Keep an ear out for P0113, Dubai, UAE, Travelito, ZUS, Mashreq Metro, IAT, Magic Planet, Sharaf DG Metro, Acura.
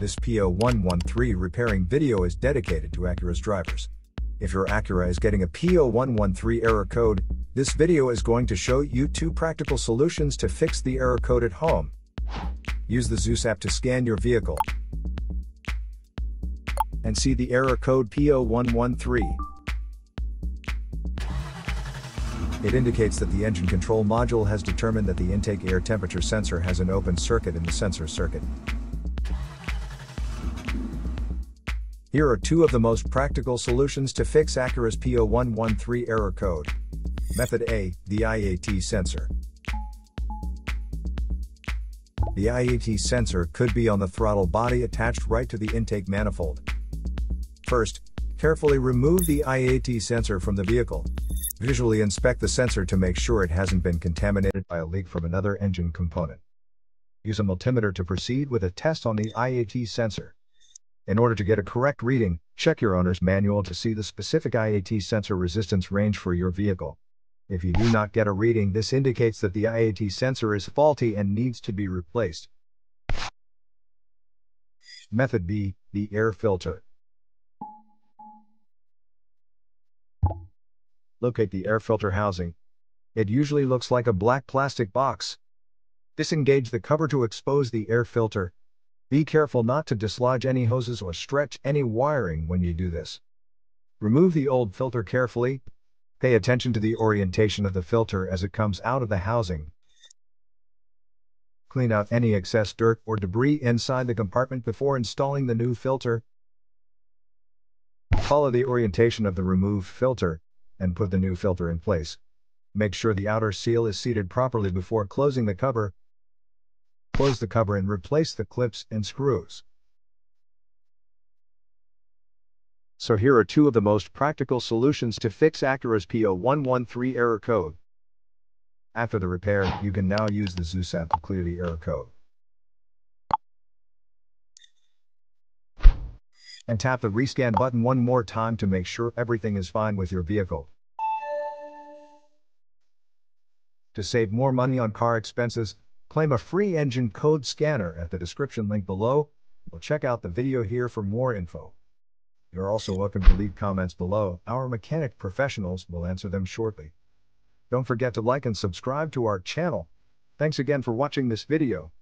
This P0113 repairing video is dedicated to Acura's drivers. If your Acura is getting a P0113 error code, this video is going to show you two practical solutions to fix the error code at home. Use the ZUS app to scan your vehicle and see the error code P0113. It indicates that the engine control module has determined that the intake air temperature sensor has an open circuit in the sensor circuit. Here are two of the most practical solutions to fix Acura's P0113 error code. Method A, the IAT sensor. The IAT sensor could be on the throttle body attached right to the intake manifold. First, carefully remove the IAT sensor from the vehicle. Visually inspect the sensor to make sure it hasn't been contaminated by a leak from another engine component. Use a multimeter to proceed with a test on the IAT sensor. In order to get a correct reading, check your owner's manual to see the specific IAT sensor resistance range for your vehicle. If you do not get a reading, this indicates that the IAT sensor is faulty and needs to be replaced. Method B, the air filter. Locate the air filter housing. It usually looks like a black plastic box. Disengage the cover to expose the air filter. Be careful not to dislodge any hoses or stretch any wiring when you do this. Remove the old filter carefully. Pay attention to the orientation of the filter as it comes out of the housing. Clean out any excess dirt or debris inside the compartment before installing the new filter. Follow the orientation of the removed filter and put the new filter in place. Make sure the outer seal is seated properly before closing the cover. Close the cover and replace the clips and screws. So here are two of the most practical solutions to fix Acura's P0113 error code. After the repair, you can now use the ZUS app to clear the error code. And tap the rescan button one more time to make sure everything is fine with your vehicle. To save more money on car expenses, claim a free engine code scanner at the description link below, or check out the video here for more info. You're also welcome to leave comments below. Our mechanic professionals will answer them shortly. Don't forget to like and subscribe to our channel. Thanks again for watching this video.